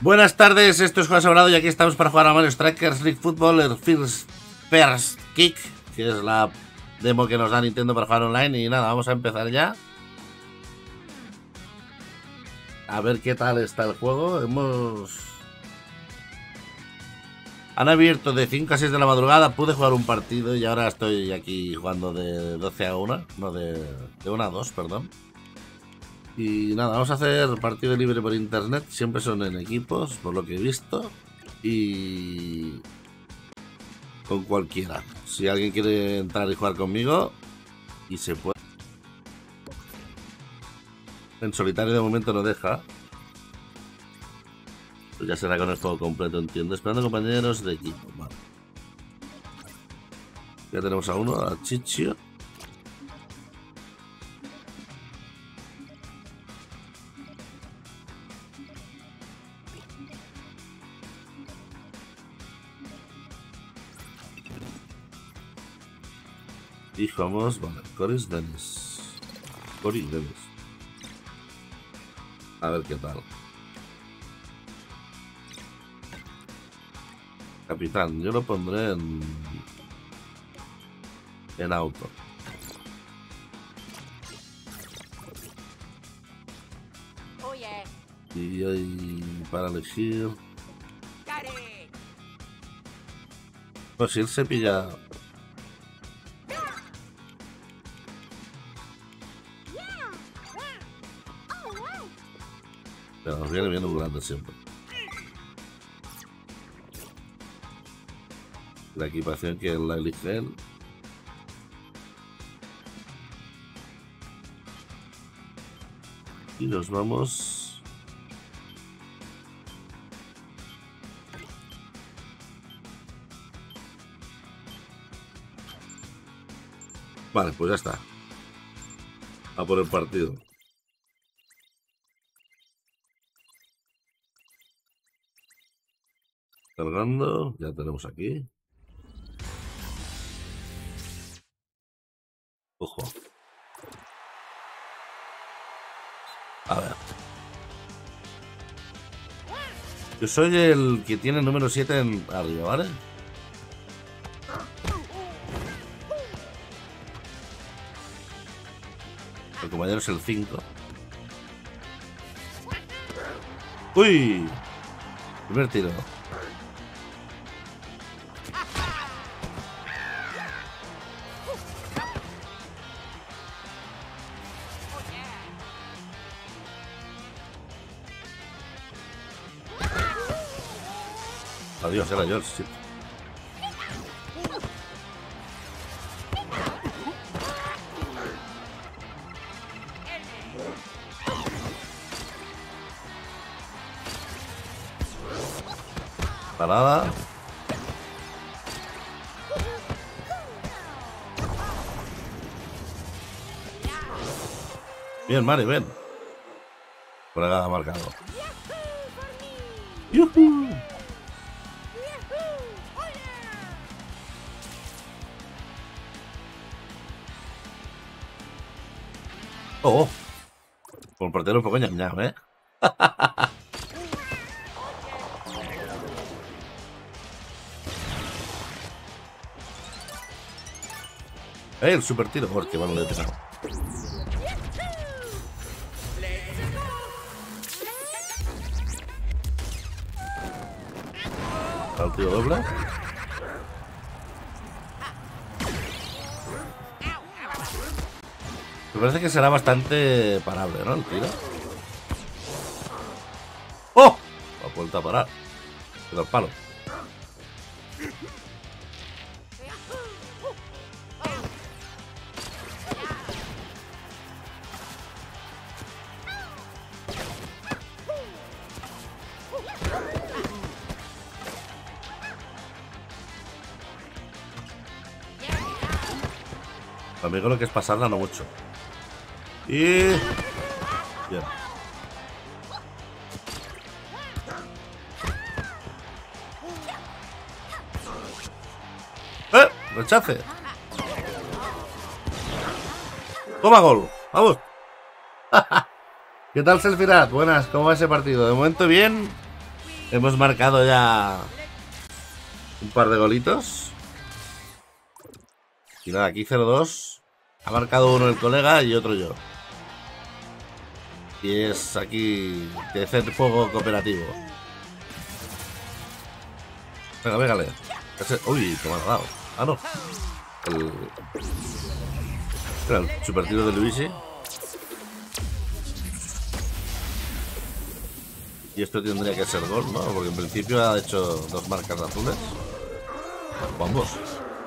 Buenas tardes, esto es Juega Sobrado y aquí estamos para jugar a Mario Strikers League Football, el First Kick, que es la demo que nos da Nintendo para jugar online. Y nada, vamos a empezar ya. A ver qué tal está el juego. Han abierto de 5 a 6 de la madrugada, pude jugar un partido y ahora estoy aquí jugando de 12 a 1, no, de 1 a 2, perdón. Y nada, vamos a hacer partido libre por internet, siempre son en equipos, por lo que he visto, y con cualquiera. Si alguien quiere entrar y jugar conmigo, y se puede. En solitario de momento no deja. Pues ya será con el juego completo, entiendo. Esperando compañeros de equipo, vale. Ya tenemos a uno, a Chichio. Y jugamos, vale, Coris Denis. A ver qué tal. Capitán, yo lo pondré en auto. Y hoy para elegir, pues irse pilla. Nos viene bien un grande siempre. La equipación que es la elige él. Y nos vamos . Vale, pues ya está. A por el partido. Cargando, ya tenemos aquí. Ojo. A ver. Yo soy el que tiene el número 7 en arriba, ¿vale? El compañero es el 5. ¡Uy! Primer tiro. Adiós, era George, sí. Parada. Bien, Mario, ven. Por acá ha marcado. ¡Yuhu! Oh, por portero un poco ñam ñam, ¿eh? El super tiro, porque van a detener. Al tiro doble. Me parece que será bastante parable, ¿no? El tiro. ¡Oh! La vuelta a parar. Pero el palo. También lo que es pasarla no mucho. Y... bien. Rechace. Toma gol. Vamos. ¿Qué tal, Selfirad? Buenas, ¿cómo va ese partido? De momento bien. Hemos marcado ya un par de golitos. Y nada, aquí 0-2. Ha marcado uno el colega y otro yo. Y es aquí de hacer fuego cooperativo. Venga, véngale. Uy, toma el dado. Ah, no. El super tiro de Luigi. Y esto tendría que ser gol, ¿no? Porque en principio ha hecho dos marcas azules. Vamos.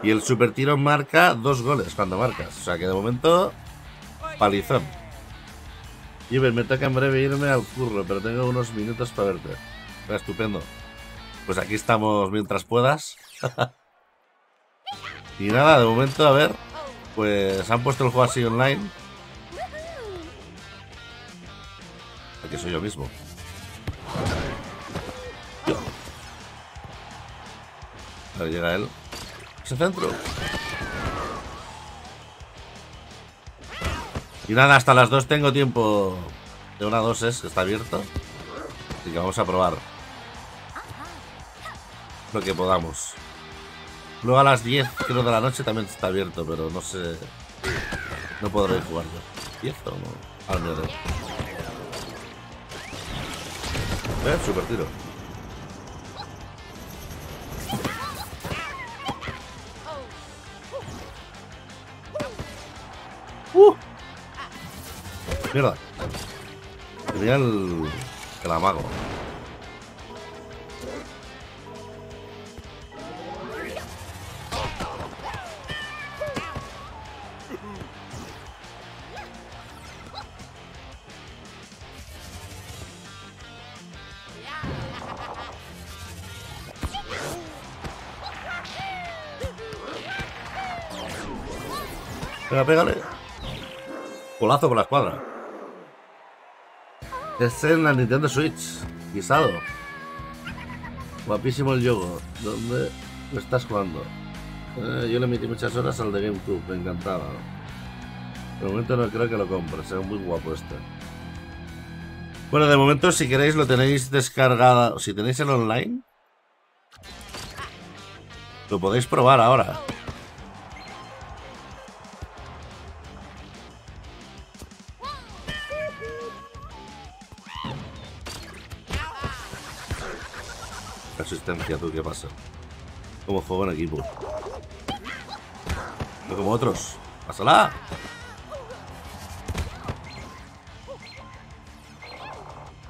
Y el super tiro marca dos goles cuando marcas. O sea que de momento, palizón. Y me toca en breve irme al curro, pero tengo unos minutos para verte. Está estupendo. Pues aquí estamos mientras puedas. Y nada, de momento, a ver. Pues han puesto el juego así online. Aquí soy yo mismo. A ver, llega él. Se centro. Y nada, hasta las 2 tengo tiempo. De una a 2 es, que está abierto. Así que vamos a probar lo que podamos. Luego a las 10, creo, de la noche también está abierto, pero no sé. No podré jugar yo. ¿10 o no? Al menos. Super tiro. Mierda. Tenía el amago. Venga, pégale. Golazo por la escuadra. Es en la Nintendo Switch. Guisado. Guapísimo el yogo. ¿Dónde lo estás jugando? Yo le metí muchas horas al de GameCube. Me encantaba. De momento no creo que lo compre. Se ve muy guapo este. Bueno, de momento, si queréis, lo tenéis descargada. Si tenéis el online, lo podéis probar ahora. Asistencia, tú, ¿qué pasa? Como juego en equipo. No como otros. ¡Pásala!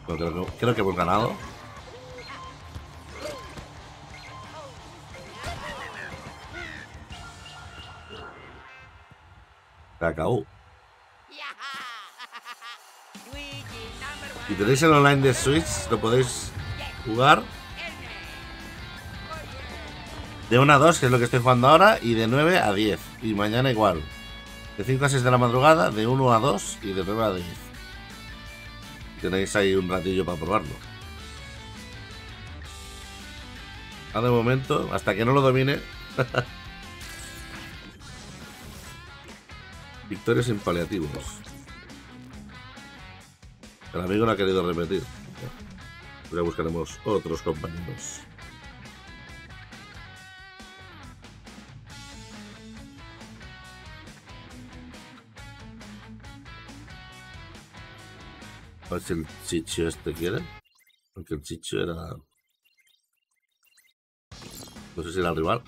No, creo que hemos ganado. Se acabó. Si tenéis el online de Switch, lo podéis jugar. De 1 a 2, que es lo que estoy jugando ahora, y de 9 a 10. Y mañana igual. De 5 a 6 de la madrugada, de 1 a 2 y de 9 a 10. Tenéis ahí un ratillo para probarlo. De momento, hasta que no lo domine. Victorias sin paliativos. El amigo no ha querido repetir. Ya buscaremos otros compañeros. A ver si el Chichio este quiere. Porque el Chichio era... No sé si era el rival.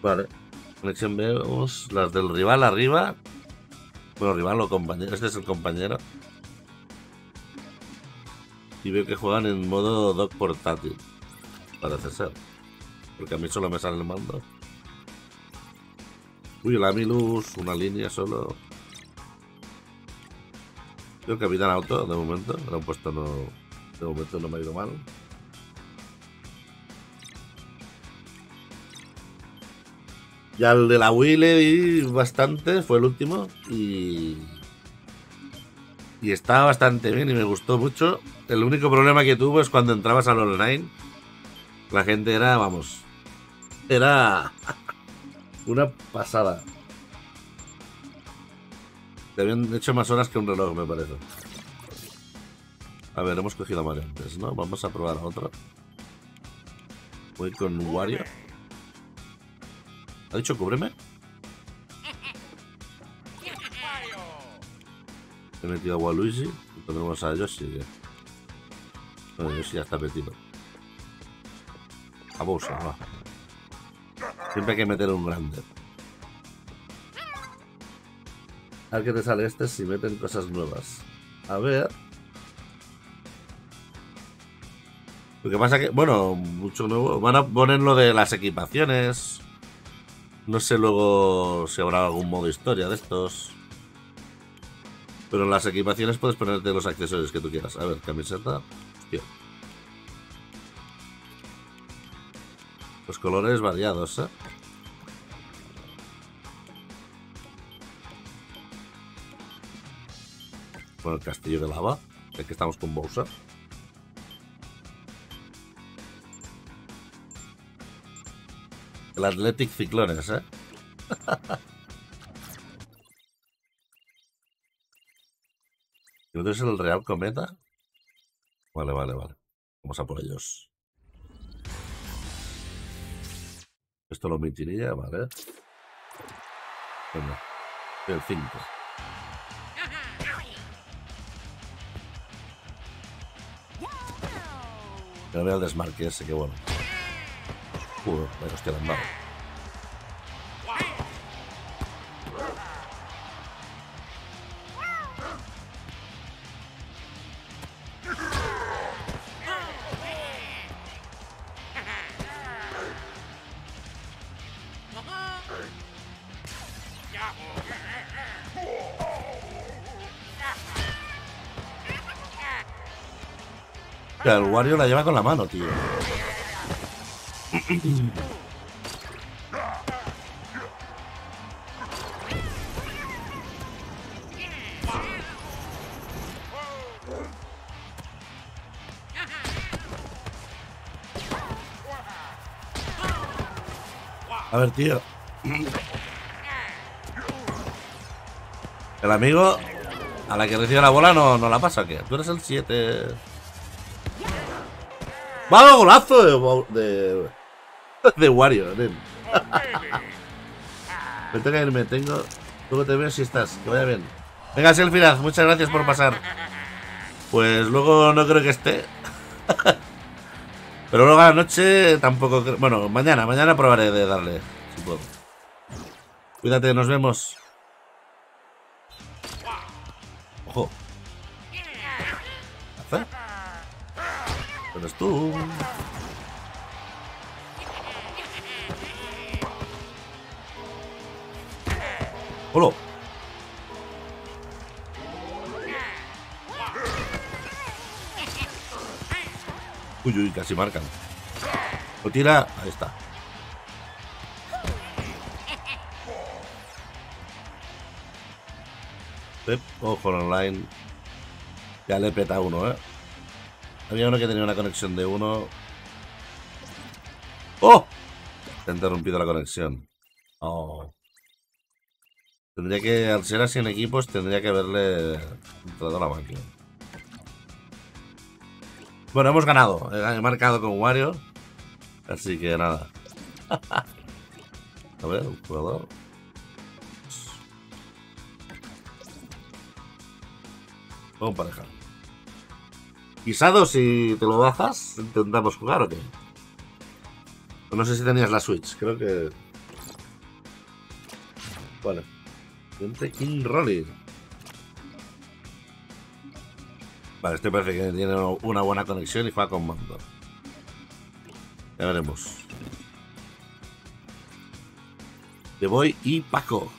Vale. Conexión, vemos las del rival arriba. Bueno, rival o compañero. Este es el compañero. Y veo que juegan en modo dock portátil. Parece ser. Porque a mí solo me sale el mando. Uy, el Amilus, una línea solo. Yo, Capitán Auto, de momento. Era un puesto no. De momento no me ha ido mal. Y al de la Wii le di bastante, fue el último. Y estaba bastante bien y me gustó mucho. El único problema que tuvo es cuando entrabas al online. La gente era, vamos, era una pasada. Te habían hecho más horas que un reloj, me parece. A ver, hemos cogido a Mario antes, ¿no? Vamos a probar otro. Voy con Wario. ¿Ha dicho cúbreme? He metido a Waluigi y ponemos a Yoshi. Bueno, Yoshi ya está metido. A Bowser, va. Siempre hay que meter un grande. A ver qué te sale este si meten cosas nuevas. A ver. Lo que pasa que, bueno, mucho nuevo. Van a poner lo de las equipaciones. No sé luego si habrá algún modo historia de estos. Pero en las equipaciones puedes ponerte los accesorios que tú quieras. A ver, camiseta. Hostia. Los colores variados, ¿eh? Bueno, el castillo de lava. Ya que estamos con Bowser. El Athletic Ciclones, ¿eh? ¿Y otro es el Real Cometa? Vale, vale, vale. Vamos a por ellos. Esto lo mentirilla, vale. Venga. El 5. No veo el desmarque ese, que bueno. Pero hostia, han dado. El Wario la lleva con la mano, tío. A ver, tío. El amigo a la que recibe la bola no la pasa, ¿qué? Tú eres el 7. ¡Vamos, golazo de Wario! Nen. Me tengo que irme, tengo... Luego te veo si estás, que vaya bien. Venga, Selfirad, muchas gracias por pasar. Pues luego no creo que esté. Pero luego a la noche tampoco creo... Bueno, mañana probaré de darle, si puedo. Cuídate, nos vemos. Ojo. ¿Qué hace? Pero es tú... ¡Hola! Uy, uy, casi marcan. Lo tira... Ahí está. Ojo online. Ya le peta uno, ¿eh? Había uno que tenía una conexión de uno. ¡Oh! He interrumpido la conexión. ¡Oh! Tendría que, al ser así en equipos, tendría que haberle entrado a la máquina. Bueno, hemos ganado. He marcado con Wario. Así que nada. A ver, un jugador. Vamos pareja. Quizado, si te lo bajas, intentamos jugar o qué. No sé si tenías la Switch, creo que... Vale. King Rolling. Vale, este parece que tiene una buena conexión y juega con mando. Ya veremos. Te voy y Paco.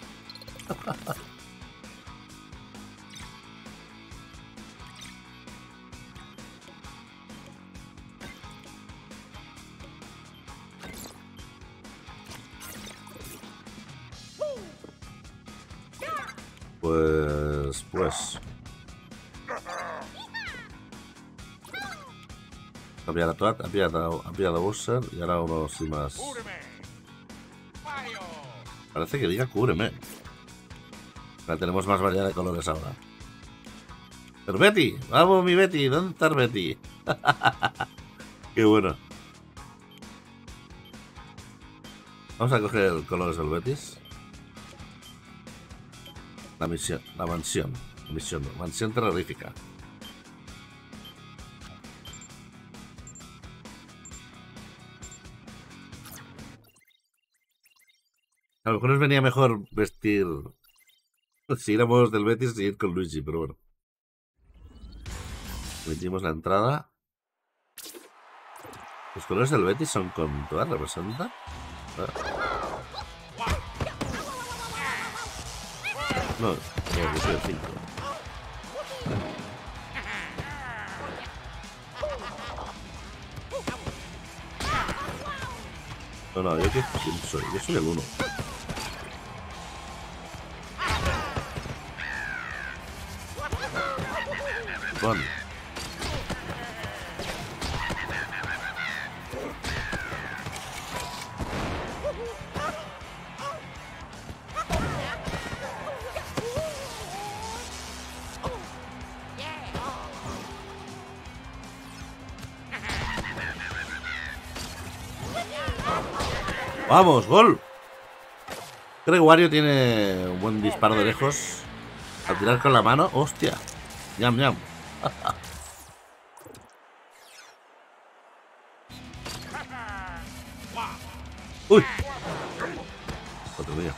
Cambiar a Plat, cambiar a Bowser y ahora uno sin más. Parece que diga cúbreme. Ahora tenemos más variedad de colores ahora. Pero Betty, vamos mi Betty, ¿dónde está Betty? Qué bueno. Vamos a coger colores del Betis. La mansión terrorífica. A lo mejor nos venía mejor vestir si éramos del Betis y ir con Luigi, pero bueno. Metimos la entrada. Los colores del Betis son con toda representa. No, yo soy el 5. No, no, yo que soy, yo soy el 1. Bueno. ¡Vamos! ¡Gol! Creo que Wario tiene un buen disparo de lejos. Al tirar con la mano. ¡Hostia! ¡Yam, yam! ¡Uy! Otro día.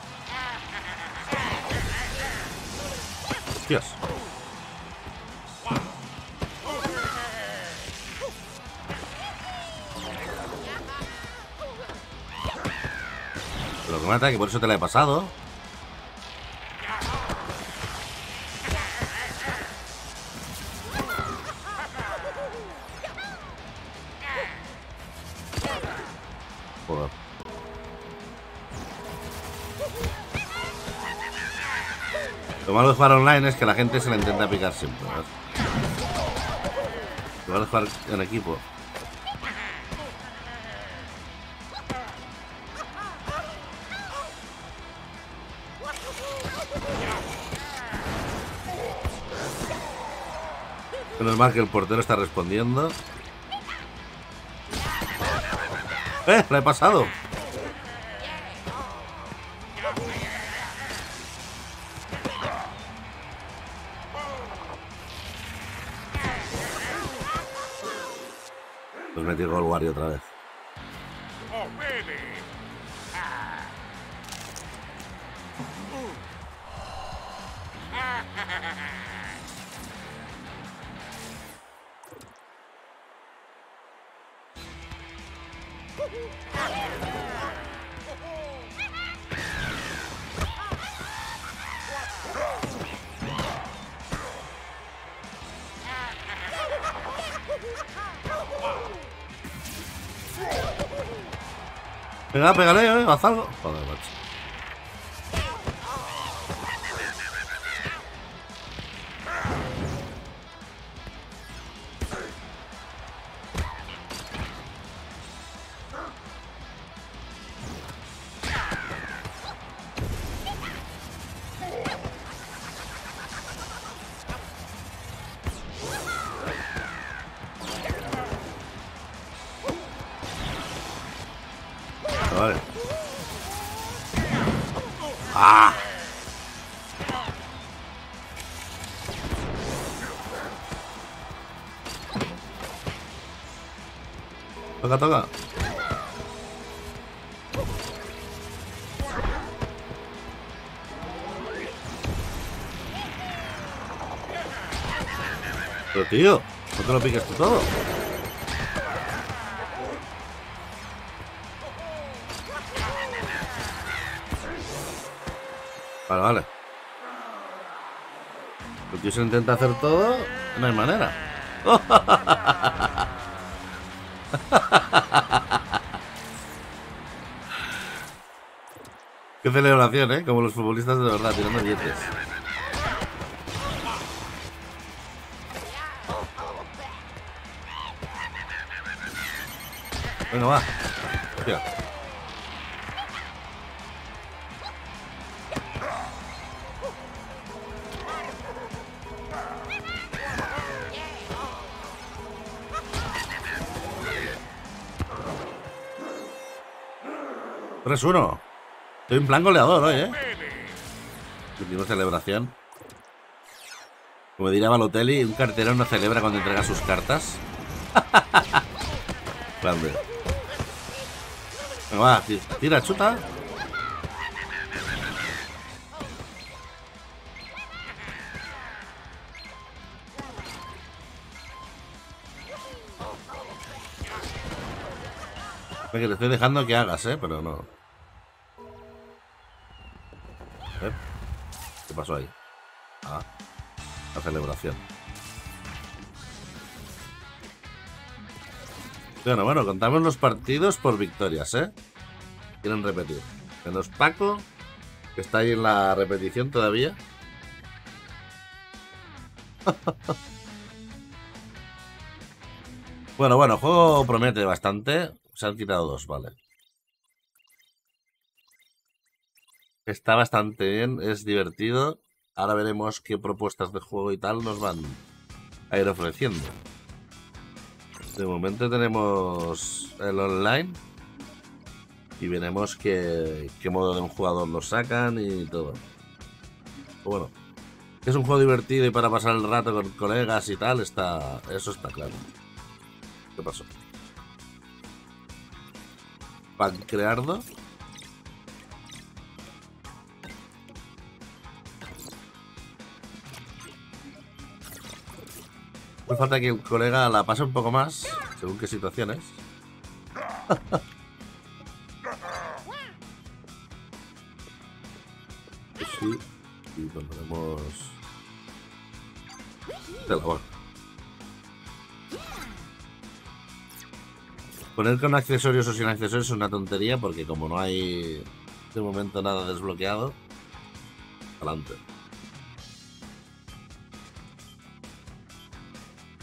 ¡Hostias! Pero que mata, que por eso te la he pasado. Joder. Lo malo de jugar online es que la gente se la intenta picar siempre, ¿verdad? Lo malo de jugar en equipo. Menos mal que el portero está respondiendo. ¡Eh! ¡La he pasado! Pues metí gol Wario otra vez. Venga, pégale, haz algo. Joder, macho. Vale. ¡Ah! Toca, toca. Pero tío, ¿no te lo piques tú todo? Vale, vale. El tío se intenta hacer todo, no hay manera. ¡Oh! Qué celebración, ¿eh? Como los futbolistas de verdad, tirando billetes. Bueno, va. Hostia. ¡3-1! Estoy en plan goleador hoy, ¿eh? Última celebración. Como diría Balotelli, un carterón no celebra cuando entrega sus cartas. Grande. Venga, va, tira, chuta. Es que te estoy dejando que hagas, pero no. ¿Qué pasó ahí? Ah, la celebración. Bueno, contamos los partidos por victorias, Quieren repetir. Menos Paco, que está ahí en la repetición todavía. Bueno, el juego promete bastante. Se han quitado dos, vale. Está bastante bien, es divertido. Ahora veremos qué propuestas de juego y tal nos van a ir ofreciendo. De momento tenemos el online. Y veremos qué modo de un jugador lo sacan y todo. Bueno, es un juego divertido y para pasar el rato con colegas y tal, eso está claro. ¿Qué pasó? Pancreardo. Pues falta que el colega la pase un poco más, según qué situaciones. Sí, y pondremos... de la boca. Poner con accesorios o sin accesorios es una tontería porque como no hay de momento nada desbloqueado, adelante.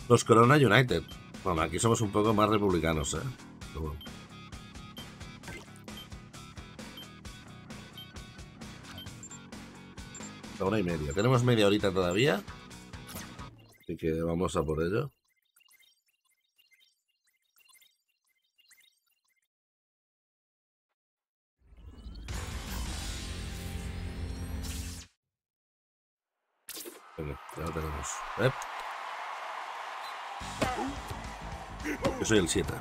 Los Corona United. Bueno, aquí somos un poco más republicanos, Bueno. La 1:30. Tenemos media horita todavía. Así que vamos a por ello. Ya lo tenemos. Yo soy el 7.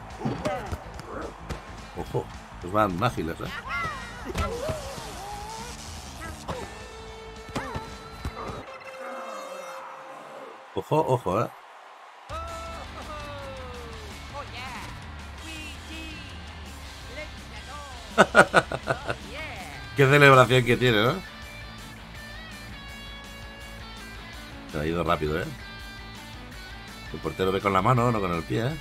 Ojo, pues van ágiles, Ojo, ojo, Qué celebración que tiene, ¿no? Se ha ido rápido, El portero ve con la mano, no con el pie,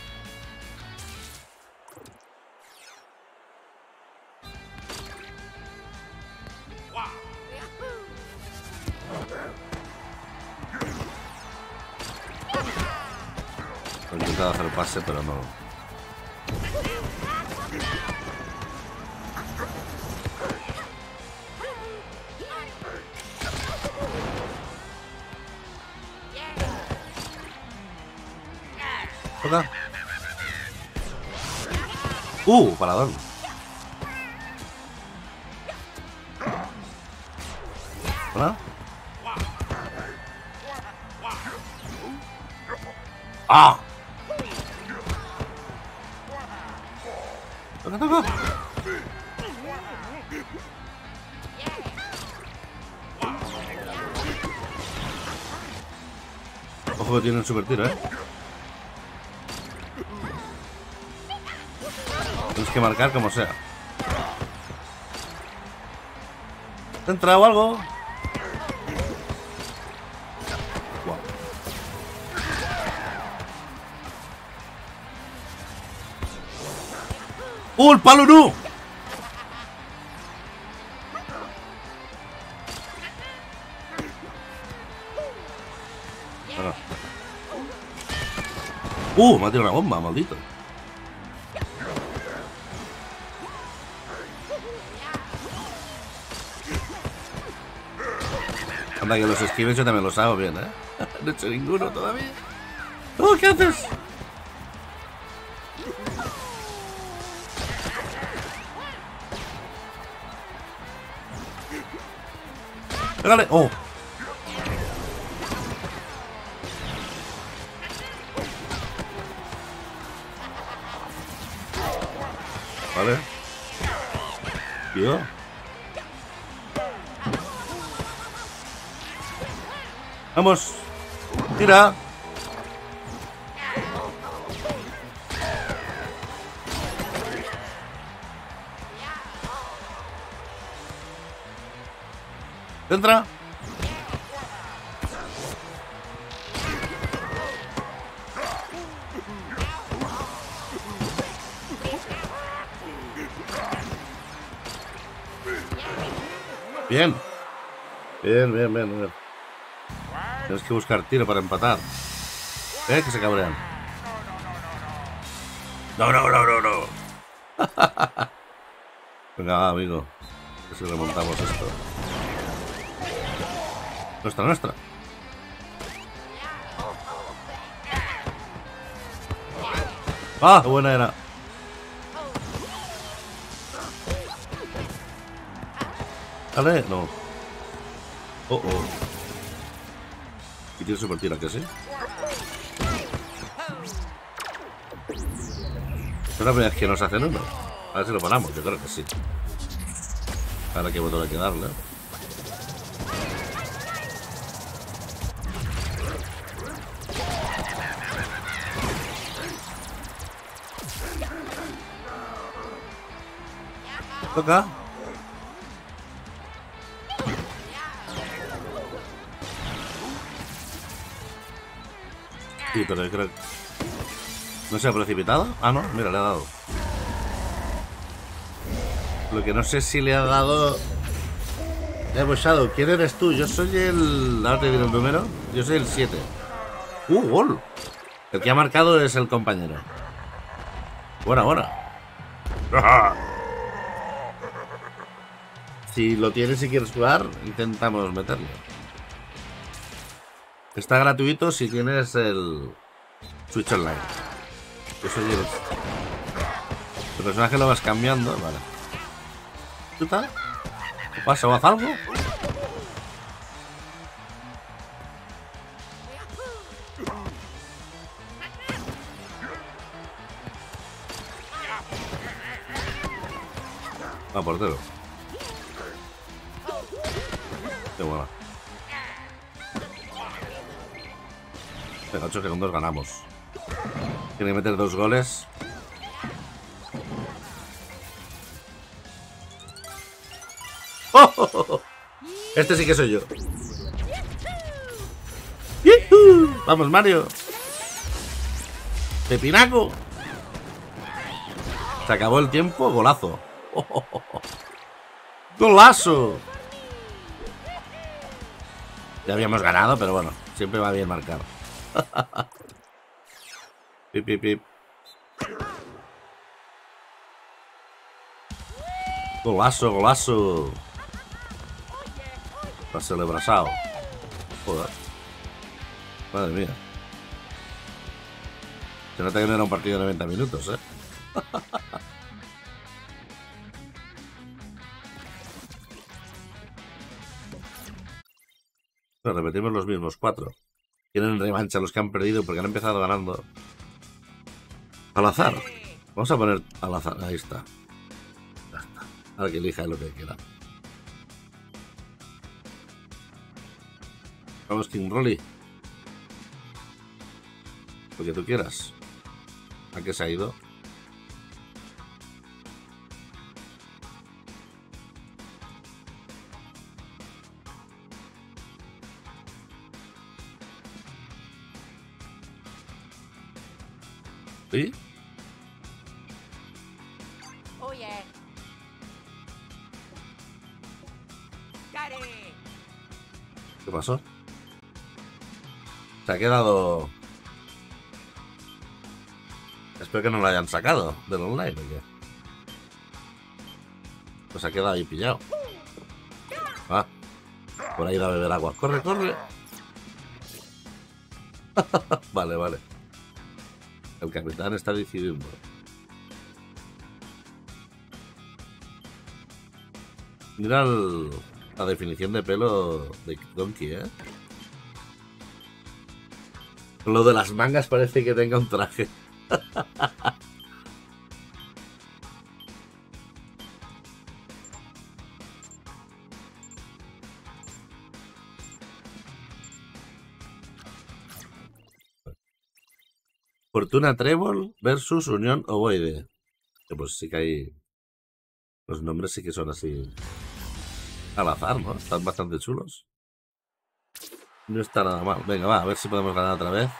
He intentado hacer pase, pero no. Paradón. ¿Hola? ¡Ah! ¡Toca, toca! Ojo que tiene un super tiro, que marcar como sea. ¿Te ha entrado algo? Wow. ¡Oh, el palo no! Me ha tirado una bomba, maldito. anda que los esquives yo también los hago bien, ¿eh? No he hecho ninguno todavía. ¡Oh, qué haces! ¡Dale! ¡Oh! Vale. Tío. Vamos. Tira. Entra. Bien. Bien. Tienes que buscar tiro para empatar. Que se cabrean. No. Venga, amigo. Que si remontamos esto. Nuestra. ¡Ah! ¡Qué buena era! ¿Vale? No. Oh. Y tiene super tira, ¿que sí? Es la primera vez que nos hacen uno. A ver si lo paramos, yo creo que sí. Ahora qué botón hay que darle. Toca. Sí, pero creo que... ¿No se ha precipitado? Ah, no, mira, le ha dado. Lo que no sé si le ha dado... Shadow, ¿quién eres tú? Yo soy el... Ahora te diré el número. Yo soy el 7. ¡Gol! El que ha marcado es el compañero. Buena. Si lo tienes y quieres jugar, intentamos meterlo. Está gratuito si tienes el Switch Online. Eso llevas. El personaje lo vas cambiando, vale. ¿Qué tal? ¿Qué pasa? ¿Vas algo? Ah, portero. Qué buena. En 8 segundos ganamos. Tiene que meter 2 goles. ¡Oh! Este sí que soy yo. ¡Yuhu! ¡Vamos, Mario! ¡Pepinaco! Se acabó el tiempo, golazo. ¡Golazo! Ya habíamos ganado, pero bueno, siempre va bien marcar. Pip. Golazo. Para celebrasao. Joder. Madre mía. Se nota que no era un partido de 90 minutos, ¿eh? Pero repetimos los mismos 4. Tienen revancha los que han perdido porque han empezado ganando. Al azar. Vamos a poner al azar. Ahí está. Ya está. Ahora que elija lo que quiera. Vamos, King Rolling. Lo que tú quieras. ¿A qué se ha ido? ¿Sí? Oye. ¿Qué pasó? Se ha quedado... Espero que no lo hayan sacado del online, porque... Pues se ha quedado ahí pillado. Ah, Por ahí va a beber agua. ¡Corre, corre! Vale, vale. El capitán está decidido. Mira la definición de pelo de Donkey, ¿eh? Lo de las mangas parece que tenga un traje. Fortuna Trébol versus Unión Ovoide. Pues sí que hay... Los nombres sí que son así... Al azar, ¿no? Están bastante chulos. No está nada mal. Venga, va, a ver si podemos ganar otra vez.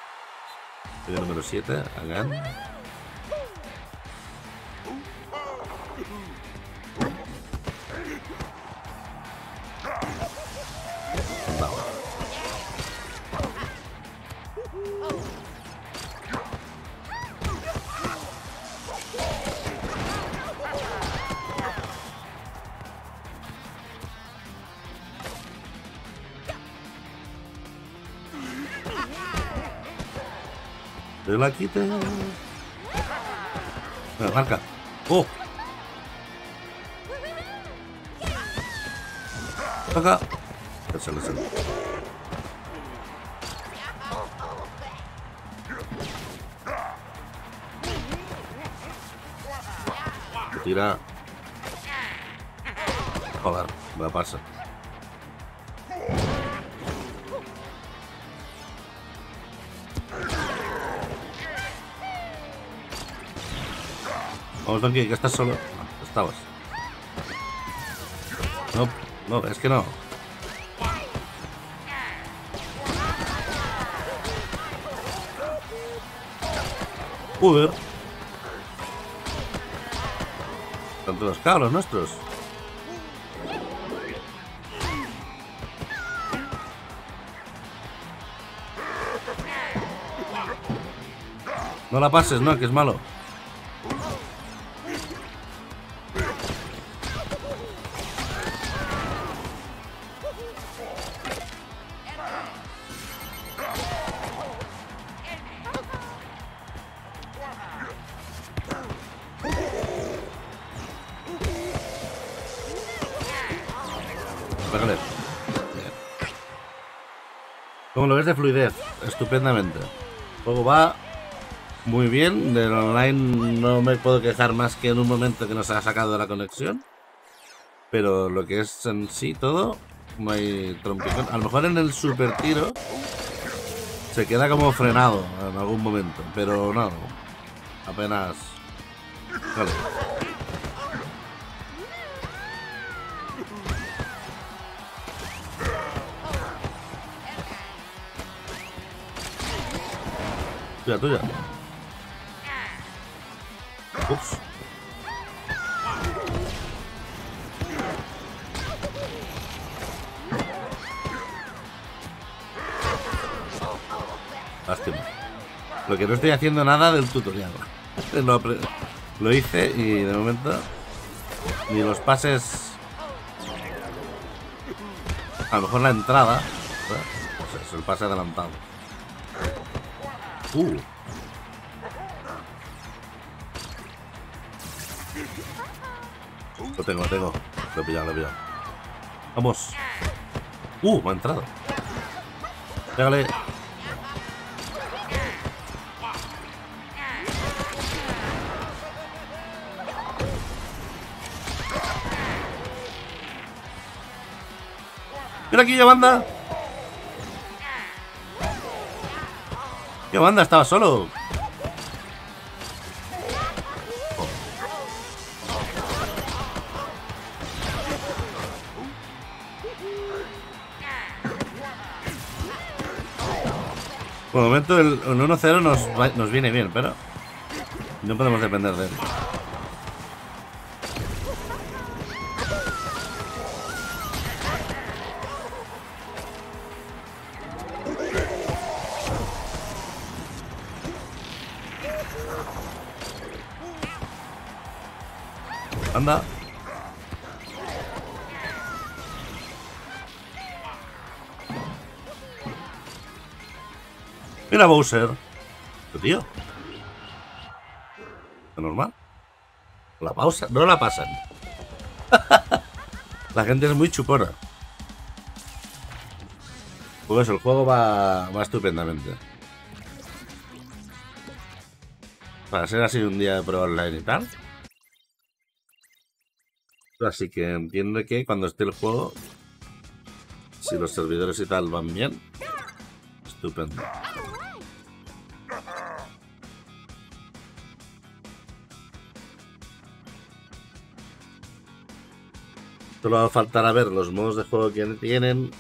El número 7, hagan. Vamos. La quita. Bueno, marca. ¡Oh! ¡Acá! Échale, échale. Tira. Joder, me la pasa. Vamos, Donkey, que estás solo. No, estabas. No, no, es que no. Joder. Están todos cabros nuestros. No la pases, no, que es malo. Como lo ves de fluidez, estupendamente. El juego va muy bien. Del online no me puedo quejar más que en un momento que nos ha sacado de la conexión. Pero lo que es en sí todo, no hay trompicón. A lo mejor en el super tiro se queda como frenado en algún momento, pero no, apenas. Vale. Tuya. Ups. Lástima. Lo que no estoy haciendo nada del tutorial. Lo hice y de momento ni los pases. A lo mejor la entrada. Pues es el pase adelantado. Lo tengo, lo tengo. Lo he pillado, lo he pillado. Vamos. Me ha entrado. Pégale. Mira aquí, Yamanda. Yo, banda, estaba solo. Por el momento el 1-0 nos viene bien, pero no podemos depender de él. Anda. Mira Bowser. Pero tío, ¿es normal? La pausa, no la pasan. La gente es muy chupona. Pues el juego va estupendamente. Para ser así un día de prueba online y tal. Así que entiendo que cuando esté el juego, si los servidores y tal van bien, estupendo. Solo va a faltar a ver los modos de juego que tienen,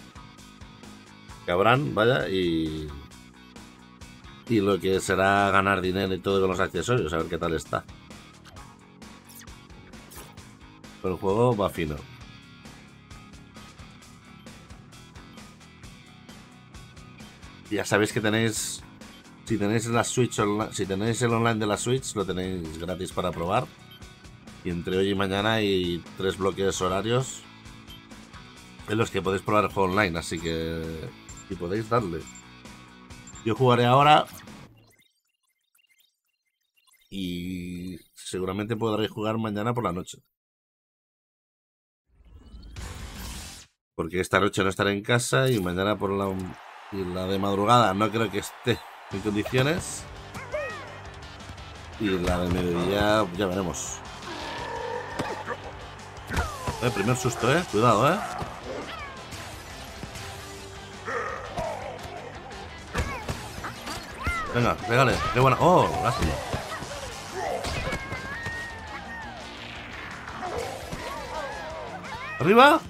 que habrán, vaya, y lo que será ganar dinero y todo con los accesorios, a ver qué tal está. Pero el juego va fino. Ya sabéis que tenéis, si tenéis la Switch, si tenéis el online de la Switch, lo tenéis gratis para probar. Y entre hoy y mañana hay 3 bloques horarios en los que podéis probar el juego online, así que si podéis darle. Yo jugaré ahora y seguramente podréis jugar mañana por la noche. Porque esta noche no estaré en casa y mañana por la de madrugada no creo que esté en condiciones. Y la de mediodía ya veremos. Primer susto, cuidado, Venga, pégale, qué buena. Oh, lástima. Arriba.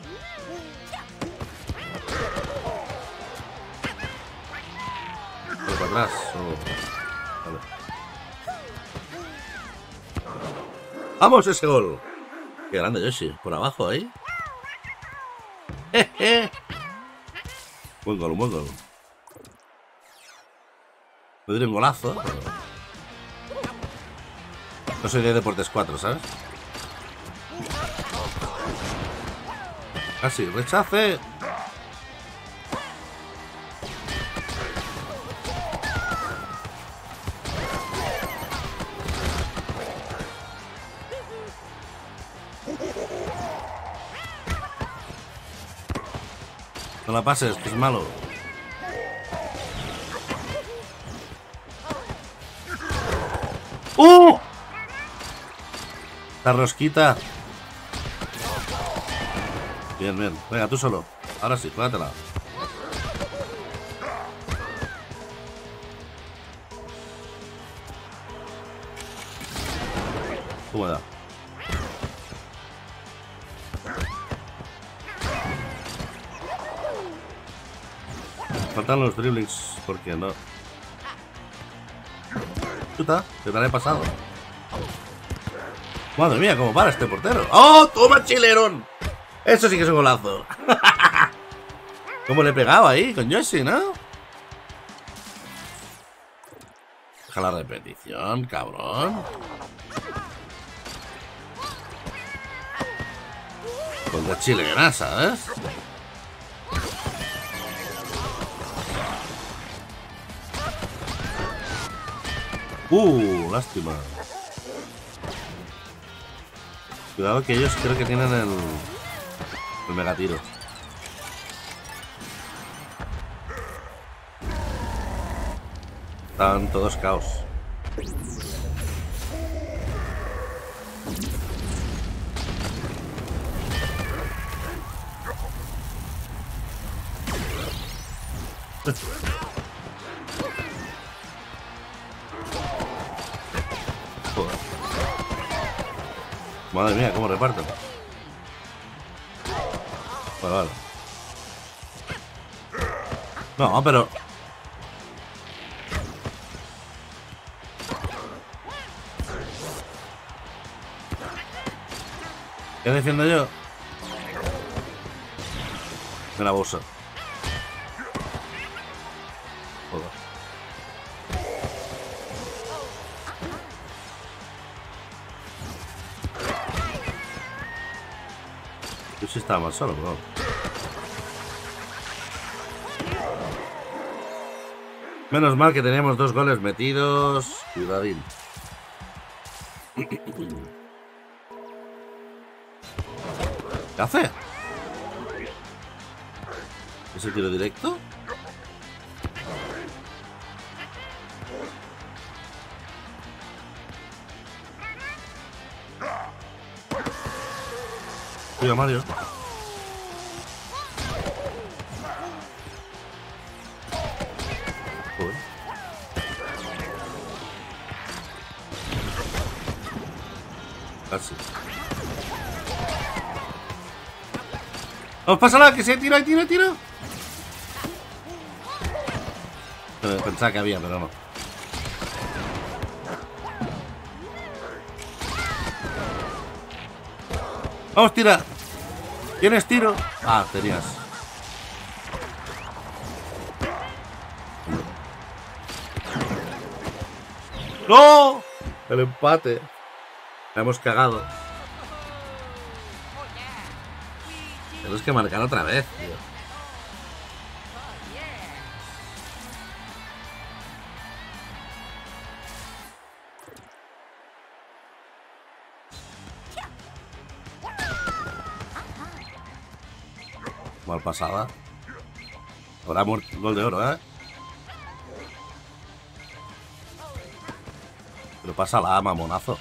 Pero para atrás. Oh. Vale. Vamos ese gol. Qué grande Yoshi, por abajo ahí. Buen gol, buen gol. Me diré un golazo. Pero... no soy de Deportes 4, ¿sabes? Casi, rechace. No la pases, que es malo. ¡Oh! La rosquita. Bien, bien. Venga, tú solo. Ahora sí, juégatela. Cómoda. Faltan los driblings, porque no. Chuta, que te la he pasado. Madre mía, cómo para este portero. ¡Oh, toma chilerón! Eso sí que es un golazo. ¿Cómo le he pegado ahí con Yoshi, no? Deja la repetición, cabrón. Contra chilena, ¿sabes? Lástima. Cuidado que ellos creo que tienen el megatiro. Están todos caos. Madre mía, cómo reparto. Vale, vale. No, pero... ¿qué defiendo yo? De la bolsa. Si estaba mal solo, bro. Menos mal que tenemos 2 goles metidos. Cuidadín. ¿Qué hace? ¿Es el tiro directo? Cuidado, Mario. Así. ¡Os pasa nada! ¡Que se tira y tira y tira! Pensaba que había, pero no. ¡Vamos, tira! ¿Tienes tiro? Ah, tenías. ¡No! El empate. La hemos cagado. Tenemos que marcar otra vez, tío. Mal pasada. Ahora gol de oro, ¿eh? Pero pasa la mamonazo.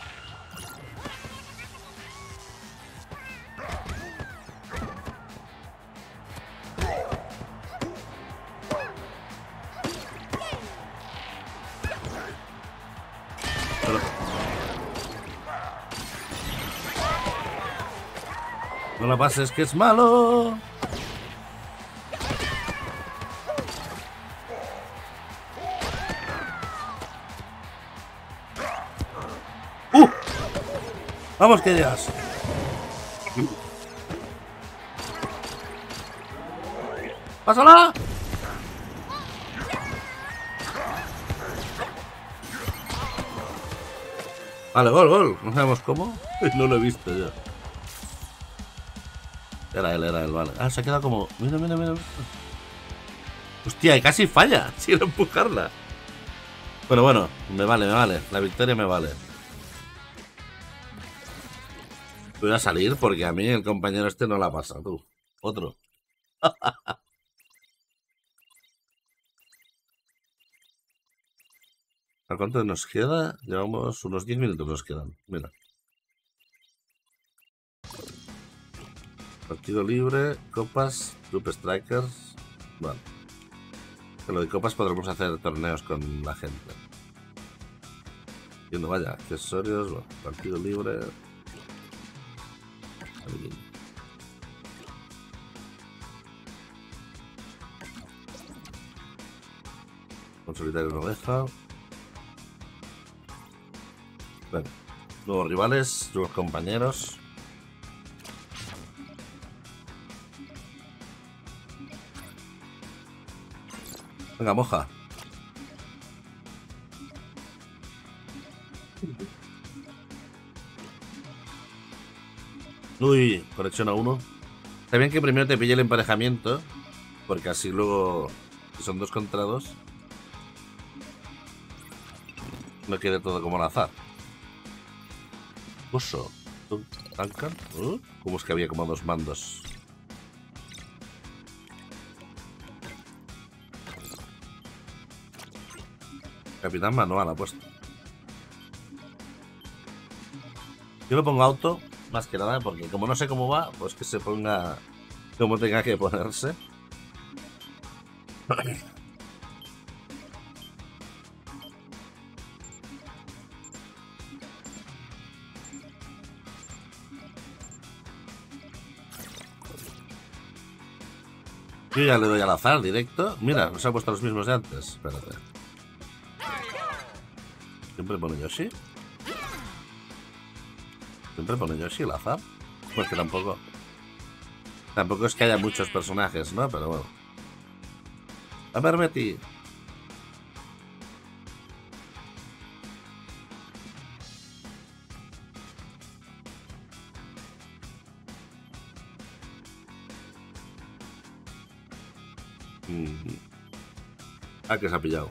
No la pases, que es malo. Vamos, que llegas. ¡Pásala! Vale, gol, gol. No sabemos cómo. No lo he visto ya. Era él, vale. Ah, se ha quedado como... Mira, mira, mira. Hostia, y casi falla sin empujarla. Pero bueno, me vale, me vale. La victoria me vale. Voy a salir porque a mí el compañero este no la pasa. Tú, otro. ¿A cuánto nos queda? Llevamos unos 10 minutos nos quedan. Mira. Partido libre, copas, group strikers. Vale. Con lo de copas podremos hacer torneos con la gente. Yendo, vaya, accesorios, bueno, partido libre. Con solitario no deja. Bueno, nuevos rivales, nuevos compañeros. Venga, moja. Uy, conexión a 1. Está bien que primero te pille el emparejamiento, porque así luego, si son 2 contra 2, no quede todo como al azar. Oso. ¿Tancan? ¿Cómo es que había como 2 mandos? Capitán manual, apuesto. Yo lo pongo auto, más que nada, porque como no sé cómo va, pues que se ponga como tenga que ponerse. Yo ya le doy al azar directo. Mira, nos ha puesto los mismos de antes. Espérate. Siempre pone Yoshi. Siempre pone Yoshi el azar. Pues que tampoco. Tampoco es que haya muchos personajes, ¿no? Pero bueno. A ver, Betty. Ah, que se ha pillado.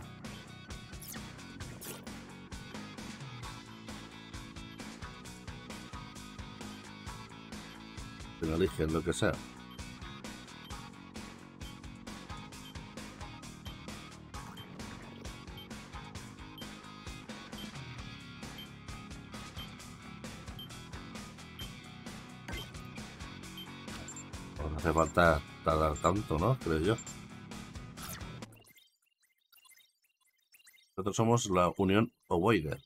Pero eligen lo que sea. Pues no hace falta tardar tanto, ¿no? Creo yo. Nosotros somos la Unión Ovoide.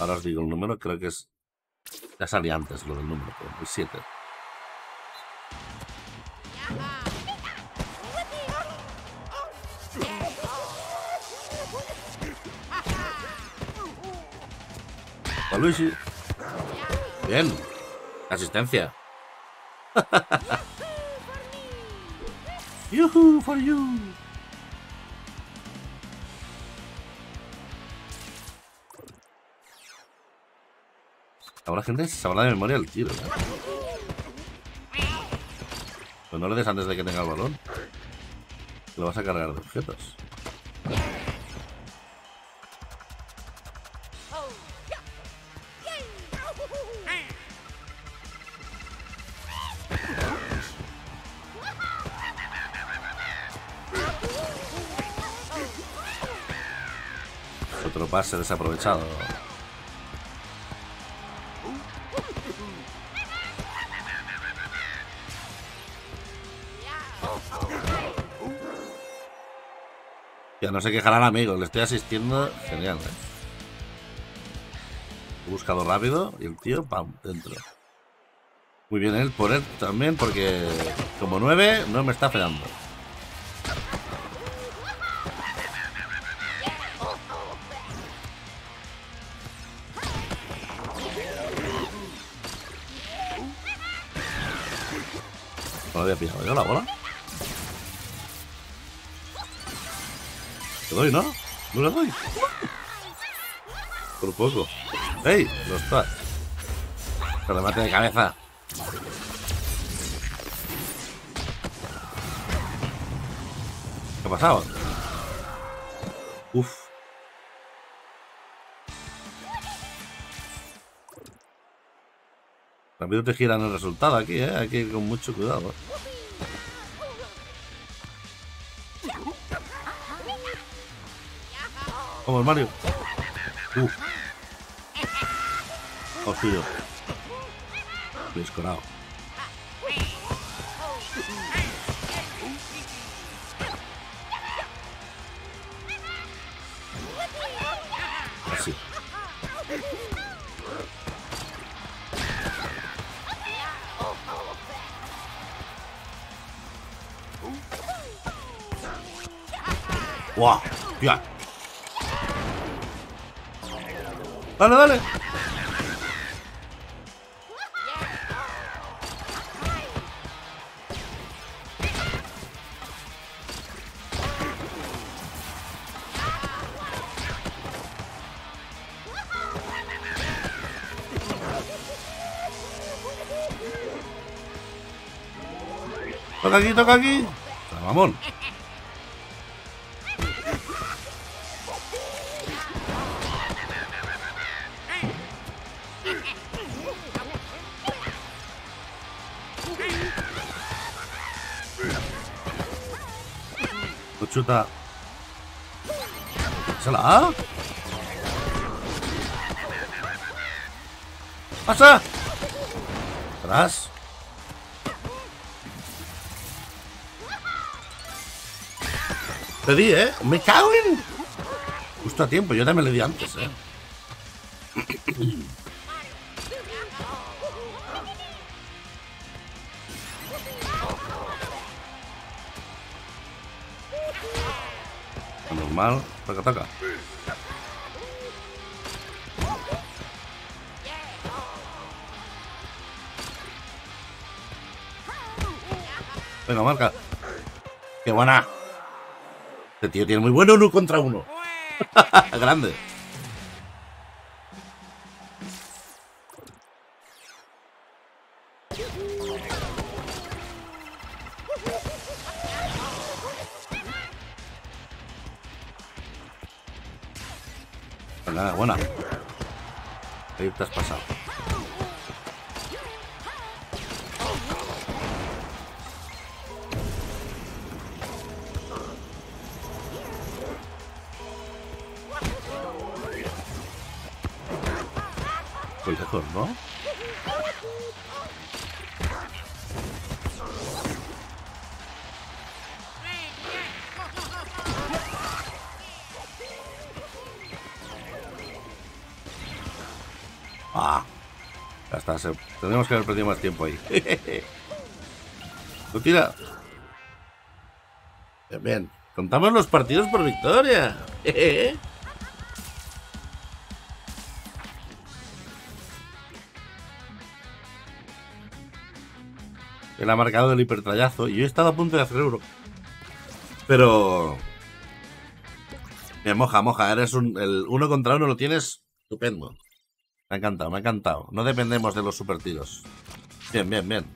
Ahora os digo el número, creo que es... Ya salía antes lo del número, pero el 7. Waluigi. Bien. Asistencia. Yuhu for you. Ahora gente se sabrá de memoria el tiro, ¿eh? Pues no le des antes de que tenga el balón. Lo vas a cargar de objetos. Otro pase desaprovechado. Ya no se quejarán amigos, le estoy asistiendo. Genial, ¿eh? He buscado rápido y el tío, pam, dentro. Muy bien él por él también, porque como 9 no me está fallando. No había pillado yo la bola. Te doy, ¿no? No le doy. Por poco. ¡Ey! No está. Se le mate de cabeza. ¿Qué ha pasado? Uf. Rápido te giran el resultado aquí, ¿eh? Hay que ir con mucho cuidado. Vamos, Mario. Hostia. Descorado. Así. ¡Guau! ¡Ya! ¡Dale, dale! ¡Toca aquí, toca aquí! ¡Mamón! Chuta. ¿Sala? ¡Pasa! ¡Atrás! Te di, ¿eh? ¡Me cago en! Justo a tiempo, yo también le di antes, ¿eh? Normal, taca, taca. Venga, marca. ¡Qué buena! Este tío tiene muy bueno 1 contra 1. Grande. Buena. Ahí te has pasado. Muy lejos, ¿no? Hasta tendremos que haber perdido más tiempo ahí. Tú tira. Bien, bien. Contamos los partidos por victoria. Él ha marcado el hipertrayazo y yo he estado a punto de hacer euro. Pero... Moja. Eres el uno contra uno lo tienes estupendo. Me ha encantado, me ha encantado. No dependemos de los super tiros. Bien, bien, bien.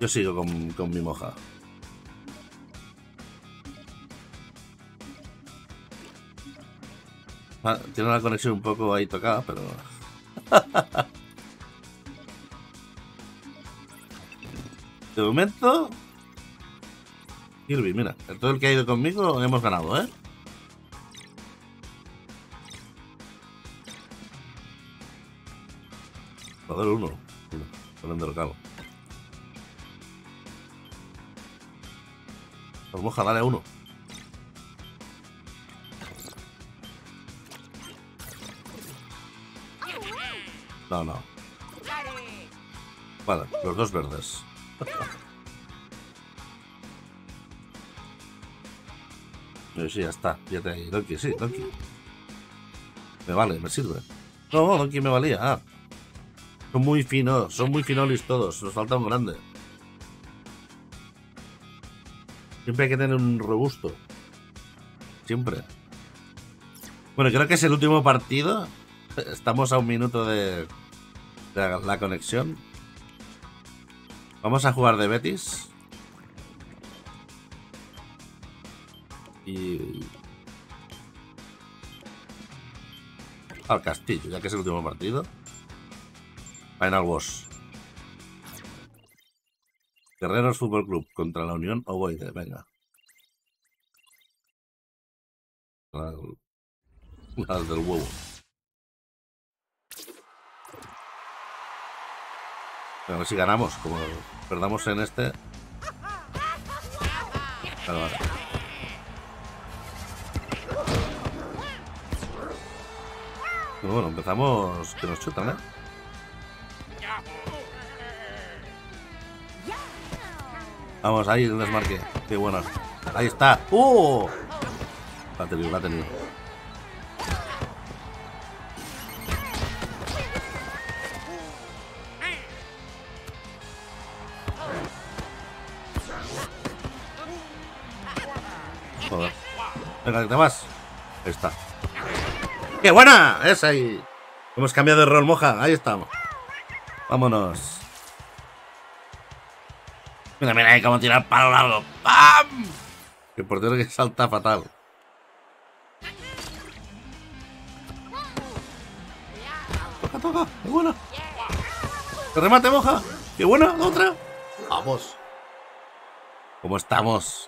Yo sigo con mi moja. Ah, tiene una conexión un poco ahí tocada, pero... De momento... Kirby, mira. Todo el que ha ido conmigo hemos ganado, ¿eh? Joder, uno. Ponen de lo cabo. Pues moja, dale a uno. No, no. Vale, los dos verdes. Sí, ya está. Fíjate ahí. Donkey, sí, Donkey. Me vale, me sirve. No, Donkey me valía. Ah. Son muy finolis todos, nos falta un grande. Siempre hay que tener un robusto. Siempre. Bueno, creo que es el último partido. Estamos a un minuto de la conexión. Vamos a jugar de Betis. Y... al castillo, ya que es el último partido. Final Boss Guerreros Fútbol Club contra la Unión Ovoide. Venga. Al del huevo. A ver si ganamos. Como perdamos en este. Vale, vale. Pero bueno, empezamos que nos chutan, ¿eh? Vamos, ahí un desmarque. Qué bueno. Ahí está. ¡Oh! La ha tenido, la ha tenido. Joder. Venga, que te vas. Ahí está. ¡Qué buena! Es ahí. Hemos cambiado de rol, moja. Ahí estamos. Vámonos. Mira, mira ahí cómo tirar palo largo. ¡Pam! El portero que salta fatal. Toca, toca. ¡Qué bueno! ¡Te remate, moja! ¡Qué bueno! ¡Otra! ¡Vamos! ¿Cómo estamos?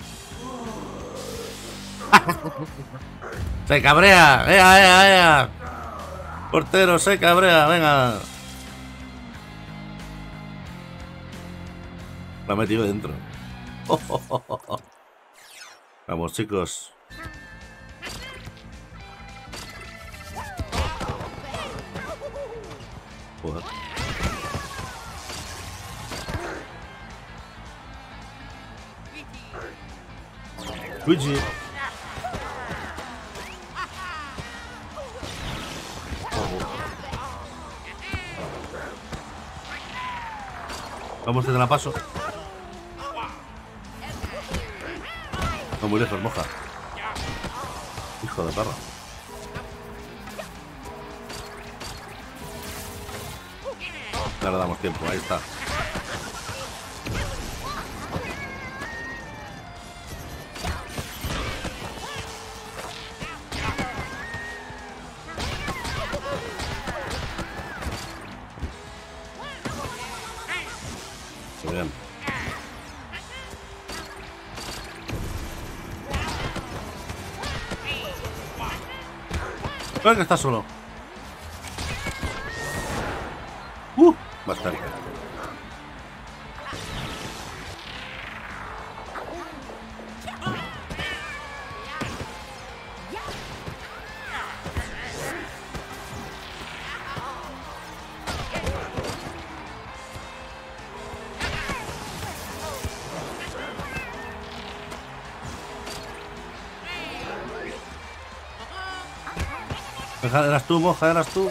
¡Se cabrea! ¡Ea, ea, ea! Portero, se cabrea. Venga. La ha metido dentro. Oh, oh, oh, oh. Vamos, chicos. Joder. Luigi. Oh. Vamos, te la paso. No, muy lejos, moja. Hijo de perra. Ahora damos tiempo, ahí está. Creo que está solo. Bastante. Jaderas tú, vos, jaderas tú.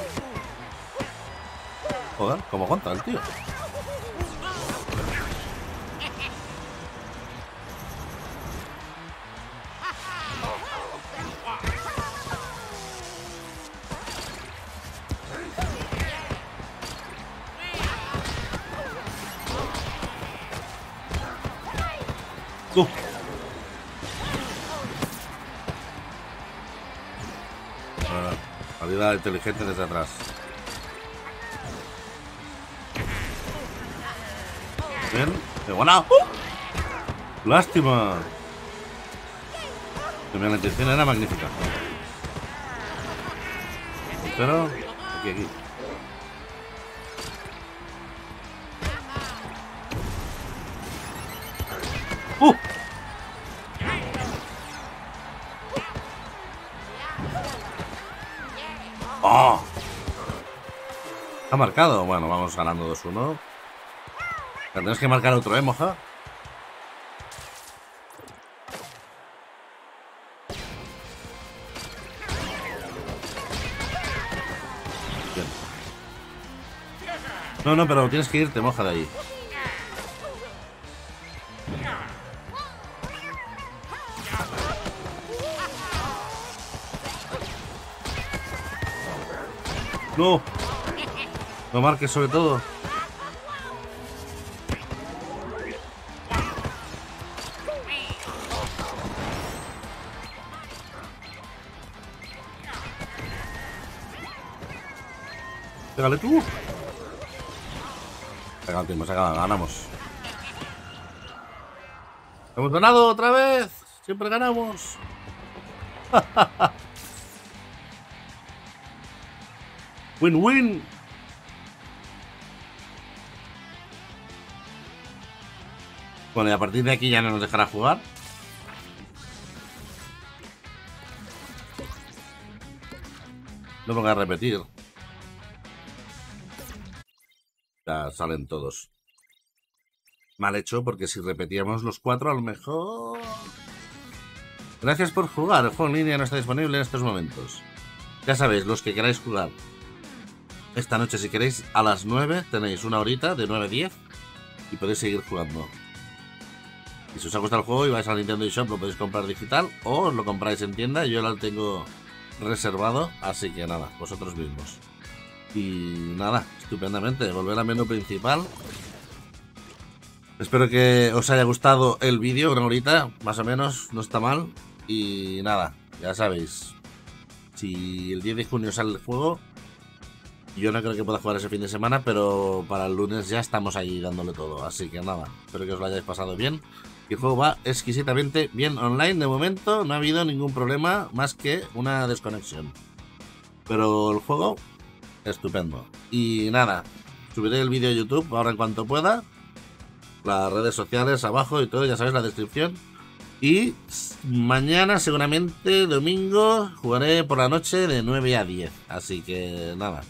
Joder, ¿cómo aguanta el tío? Tú. Salida inteligente desde atrás. Bien, de buena. Lástima. La intención era magnífica. Pero aquí, aquí. ¡Oh! ¿Ha marcado? Bueno, vamos ganando 2-1. Tendrás que marcar otro, ¿eh, moja? Bien. No, no, pero tienes que irte, moja, de ahí. No, no marques sobre todo. Pégale tú. Pégale, tiempo, se acaba, ganamos. Hemos ganado otra vez. Siempre ganamos. Win-win. Bueno, y a partir de aquí ya no nos dejará jugar. No me voy a repetir. Ya salen todos. Mal hecho, porque si repetíamos los cuatro, a lo mejor... Gracias por jugar. El juego en línea no está disponible en estos momentos. Ya sabéis, los que queráis jugar... Esta noche, si queréis, a las 9 tenéis una horita de 9 a 10 y podéis seguir jugando. Y si os ha gustado el juego y vais al Nintendo eShop, lo podéis comprar digital o os lo compráis en tienda. Yo lo tengo reservado, así que nada, vosotros mismos. Y nada, estupendamente, volver al menú principal. Espero que os haya gustado el vídeo, una horita, más o menos, no está mal. Y nada, ya sabéis, si el 10 de junio sale el juego... Yo no creo que pueda jugar ese fin de semana, pero para el lunes ya estamos ahí dándole todo. Así que nada, espero que os lo hayáis pasado bien. El juego va exquisitamente bien online. De momento no ha habido ningún problema más que una desconexión. Pero el juego, estupendo. Y nada, subiré el vídeo a YouTube ahora en cuanto pueda. Las redes sociales abajo y todo, ya sabéis, la descripción. Y mañana, seguramente domingo, jugaré por la noche de 9 a 10. Así que nada.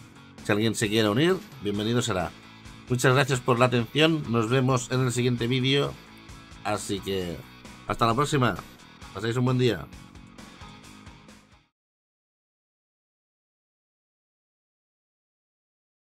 Si alguien se quiere unir, bienvenido será. Muchas gracias por la atención. Nos vemos en el siguiente vídeo. Así que hasta la próxima. Paséis un buen día.